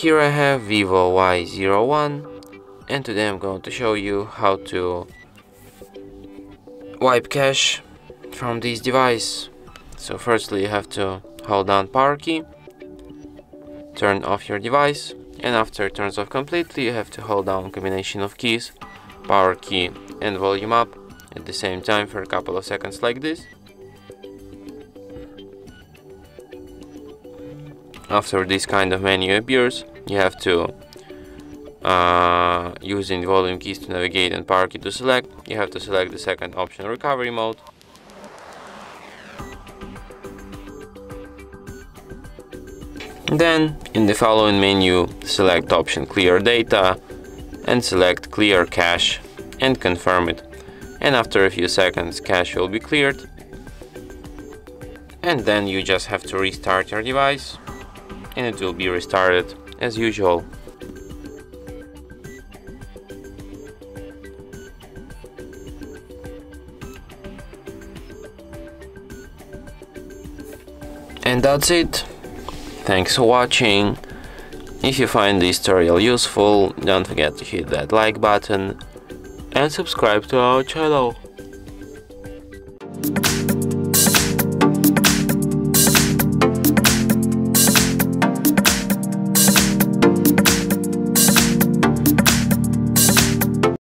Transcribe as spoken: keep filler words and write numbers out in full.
Here I have Vivo Y zero one, and today I'm going to show you how to wipe cache from this device. So firstly you have to hold down power key, turn off your device, and after it turns off completely you have to hold down combination of keys, power key and volume up at the same time for a couple of seconds like this. After this kind of menu appears, you have to, uh, using volume keys to navigate and power key to select, you have to select the second option, recovery mode. Then, in the following menu, select option clear data and select clear cache and confirm it. And after a few seconds, cache will be cleared. And then you just have to restart your device, and it will be restarted as usual. And that's it. Thanks for watching. If you find this tutorial useful, don't forget to hit that like button and subscribe to our channel.